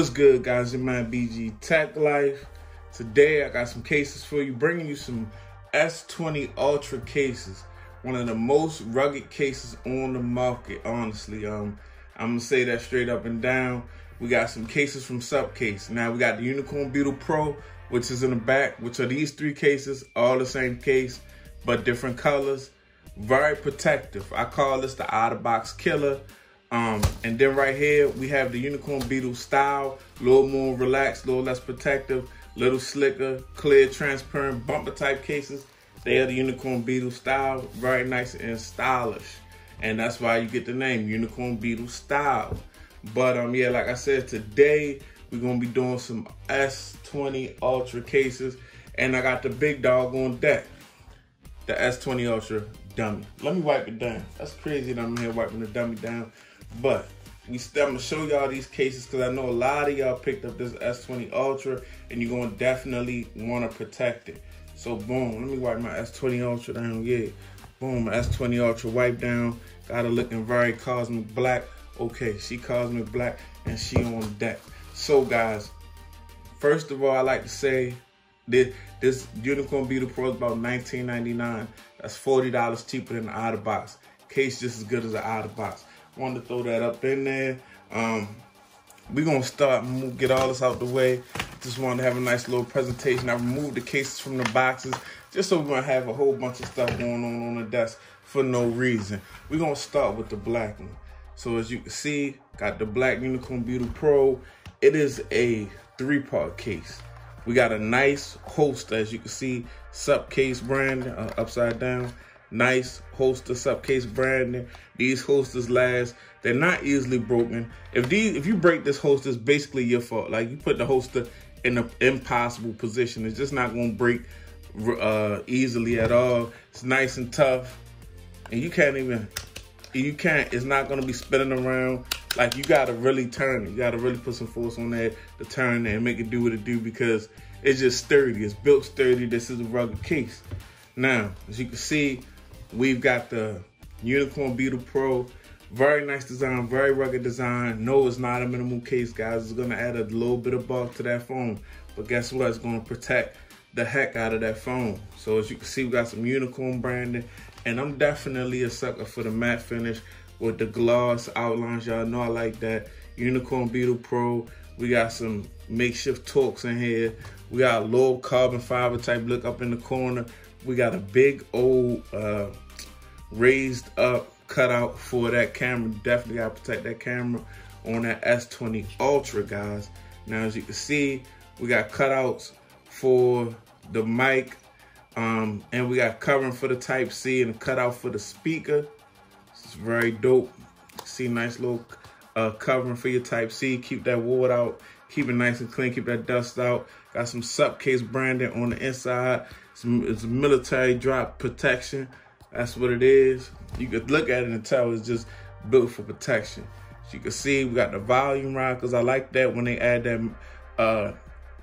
What's good, guys? It's my BG Tech Life. Today I got some cases for you, bringing you some S20 Ultra cases. One of the most rugged cases on the market, honestly. I'm gonna say that straight up and down. We got some cases from Supcase. Now we got the Unicorn Beetle Pro, which is in the back, which are these three cases, all the same case, but different colors. Very protective. I call this the out-of-box killer. And then right here, we have the Unicorn Beetle Style, a little more relaxed, a little less protective, a little slicker, clear, transparent, bumper type cases. They are the Unicorn Beetle Style, very nice and stylish. And that's why you get the name, Unicorn Beetle Style. But yeah, like I said, today, we're gonna be doing some S20 Ultra cases. And I got the big dog on deck, the S20 Ultra dummy. Let me wipe it down. That's crazy that I'm here wiping the dummy down. But I'm gonna show y'all these cases because I know a lot of y'all picked up this S20 Ultra and you're gonna definitely wanna protect it. So boom, let me wipe my S20 Ultra down, yeah. Boom, my S20 Ultra wiped down. Got her looking very cosmic black. Okay, she cosmic black and she on deck. So guys, first of all, I like to say that this Unicorn Beetle Pro is about $19.99. That's $40 cheaper than the out-of-box. Case just as good as the out-of-box. Wanted to throw that up in there. We're gonna start and get all this out the way. Just wanted to have a nice little presentation. I removed the cases from the boxes just so we're gonna have a whole bunch of stuff going on the desk for no reason. We're gonna start with the black one. So as you can see, got the black Unicorn Beetle Pro. It is a three-part case. We got a nice holster, as you can see, Supcase brand, upside down. Nice holster, Supcase branding. These holsters last. They're not easily broken. If you break this holster, it's basically your fault. Like, you put the holster in an impossible position. It's just not gonna break easily at all. It's nice and tough, and it's not gonna be spinning around. Like, you gotta really turn it. You gotta really put some force on that to turn it and make it do what it do, because it's just sturdy. It's built sturdy. This is a rugged case. Now, as you can see, we've got the Unicorn Beetle Pro. Very nice design, very rugged design. No, it's not a minimal case, guys. It's gonna add a little bit of bulk to that phone. But guess what? It's gonna protect the heck out of that phone. So as you can see, we got some unicorn branding. And I'm definitely a sucker for the matte finish with the gloss outlines. Y'all know I like that. Unicorn Beetle Pro. We got some makeshift torques in here. We got a low carbon fiber type look up in the corner. We got a big old raised up cutout for that camera. Definitely gotta protect that camera on that S20 Ultra, guys. Now, as you can see, we got cutouts for the mic, and we got covering for the Type C and a cutout for the speaker. It's very dope. See, nice little covering for your Type C. Keep that wood out. Keep it nice and clean. Keep that dust out. Got some Supcase branding on the inside. It's military drop protection. That's what it is. You could look at it and tell it's just built for protection. As you can see, we got the volume rockers. I like that when they add that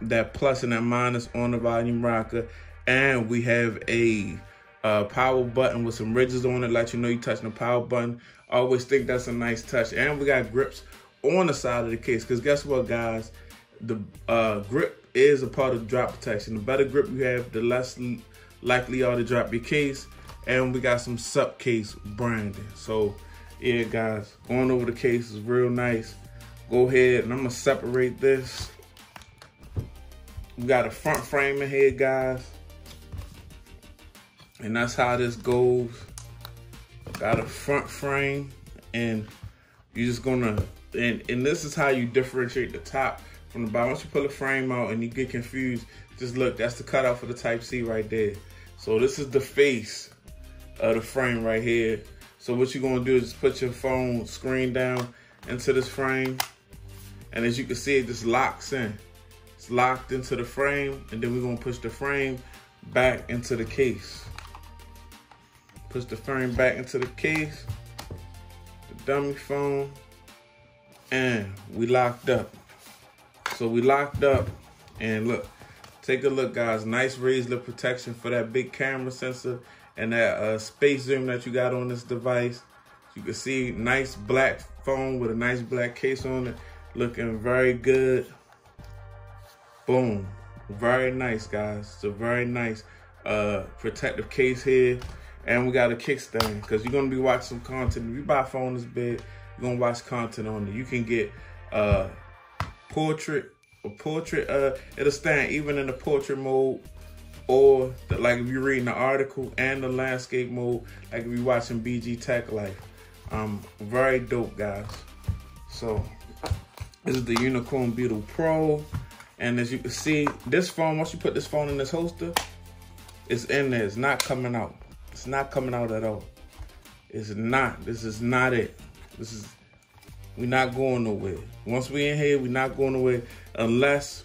that plus and that minus on the volume rocker. And we have a power button with some ridges on it, let you know you're touching the power button. I always think that's a nice touch. And we got grips on the side of the case, because guess what, guys? The grip is a part of drop protection. The better grip you have, the less likely you are to drop your case. And we got some Supcase branding. So yeah, guys, going over the case is real nice. Go ahead, and I'm gonna separate this. We got a front frame in here, guys. And that's how this goes. Got a front frame, and you're just gonna, and this is how you differentiate the top from the bottom. Once you pull the frame out and you get confused, just look, that's the cutout for the Type C right there. So this is the face of the frame right here. So what you're gonna do is put your phone screen down into this frame. And as you can see, it just locks in. It's locked into the frame, and then we're gonna push the frame back into the case. Push the frame back into the case, the dummy phone, and we locked up. So we locked up, and look, take a look, guys. Nice raised lip protection for that big camera sensor and that space zoom that you got on this device. You can see nice black phone with a nice black case on it. Looking very good. Boom. Very nice, guys. It's a very nice protective case here. And we got a kickstand, because you're going to be watching some content. If you buy a phone this big, you're going to watch content on it. You can get it'll stand even in the portrait mode, or the, like if you're reading the article, and the landscape mode, like if you're watching BG Tech Life. Very dope, guys. So this is the Unicorn Beetle Pro. And as you can see, this phone, once you put this phone in this holster, it's in there. It's not coming out. It's not coming out at all. It's not. This is not it. This is, we're not going nowhere. Once we in here, we're not going nowhere unless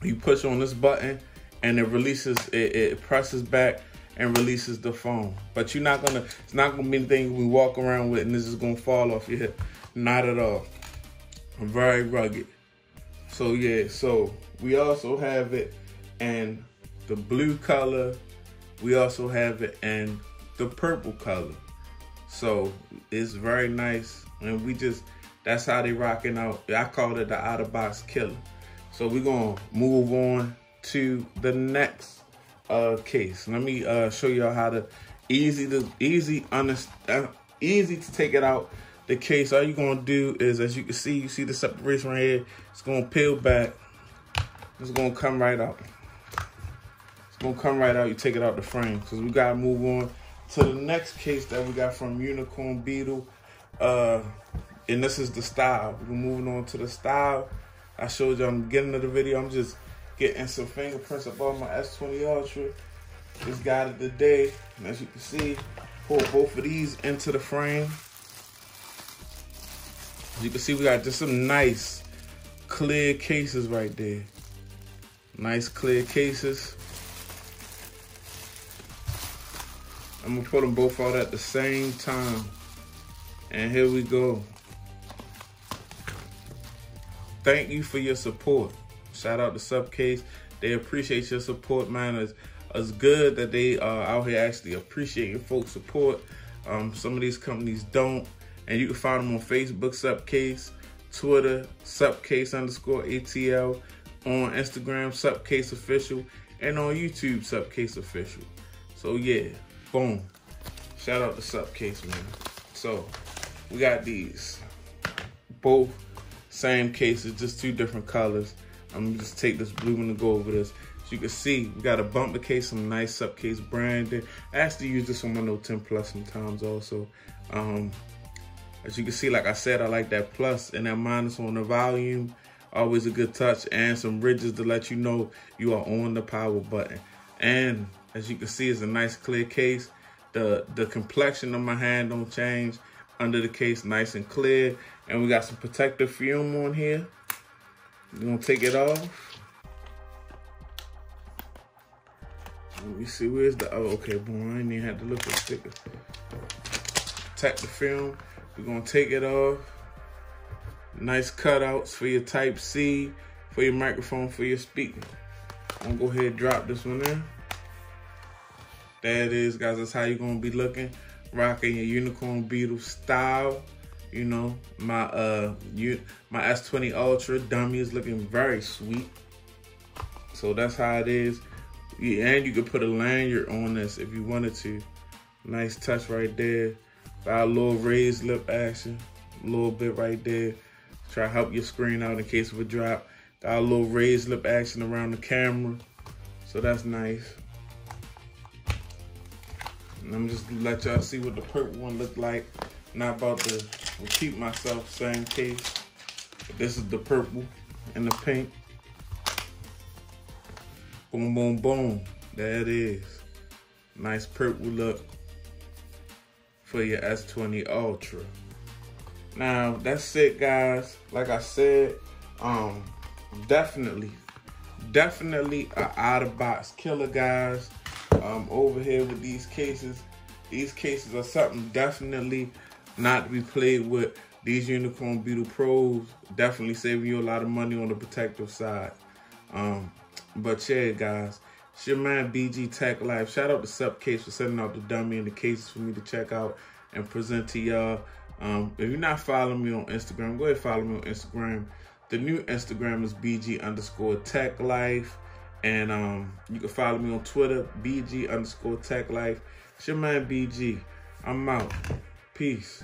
you push on this button and it releases, it presses back and releases the phone. But you're not gonna, it's not gonna be anything we walk around with and this is gonna fall off your hip. Not at all. Very rugged. So yeah, so we also have it in the blue color. We also have it in the purple color. So it's very nice. And we just, that's how they rocking out. I call it the out of box killer. So we're gonna move on to the next case. Let me show y'all how to, easy to take it out the case. All you're gonna do is, as you can see, you see the separation right here. It's gonna peel back. It's gonna come right out. Gonna come right out. You take it out the frame, because we gotta move on to the next case that we got from Unicorn Beetle, and this is the style. We're moving on to the style. I showed y'all in the beginning of the video. I'm just getting some fingerprints above my S20 Ultra. Just got it today, and as you can see, pull both of these into the frame. As you can see, we got just some nice clear cases right there. Nice clear cases. I'm gonna pull them both out at the same time. And here we go. Thank you for your support. Shout out to Supcase. They appreciate your support, man. It's good that they are out here actually appreciating folks' support. Some of these companies don't. And you can find them on Facebook, Supcase, Twitter, Supcase_ATL, on Instagram, Supcase Official, and on YouTube, Supcase Official. So yeah. Boom. Shout out to Supcase, man. So we got these. Both same cases, just two different colors. I'm just take this blue one to go over this. As you can see, we got a bumper case, some nice Supcase branding. I actually use this on my Note 10 Plus sometimes also. As you can see, like I said, I like that plus and that minus on the volume. Always a good touch, and some ridges to let you know you are on the power button. And as you can see, it's a nice clear case. The complexion of my hand don't change. Under the case, nice and clear. And we got some protective film on here. We're gonna take it off. Let me see, where's the, oh, okay, boom, I didn't even have to look at the sticker. Protective film, we're gonna take it off. Nice cutouts for your Type C, for your microphone, for your speaker. I'm gonna go ahead and drop this one in. There it is, guys. That's how you're gonna be looking, rocking your Unicorn Beetle style. You know, my my S20 Ultra dummy is looking very sweet. So that's how it is. Yeah, and you could put a lanyard on this if you wanted to. Nice touch right there. Got a little raised lip action, a little bit right there. Try to help your screen out in case of a drop. Got a little raised lip action around the camera. So that's nice. I'm just gonna let y'all see what the purple one looked like. Not about to repeat myself, same case. This is the purple and the pink. Boom, boom, boom. There it is. Nice purple look for your S20 Ultra. Now, that's it, guys. Like I said, definitely an out-of-box killer, guys. Over here with these cases. These cases are something definitely not to be played with. These Unicorn Beetle Pros definitely saving you a lot of money on the protective side. But yeah, guys, it's your man BG Tech Life. Shout out to Supcase for sending out the dummy and the cases for me to check out and present to y'all. If you're not following me on Instagram, go ahead and follow me on Instagram. The new Instagram is BG_Tech Life. And you can follow me on Twitter, BG_Tech Life. It's your man BG. I'm out. Peace.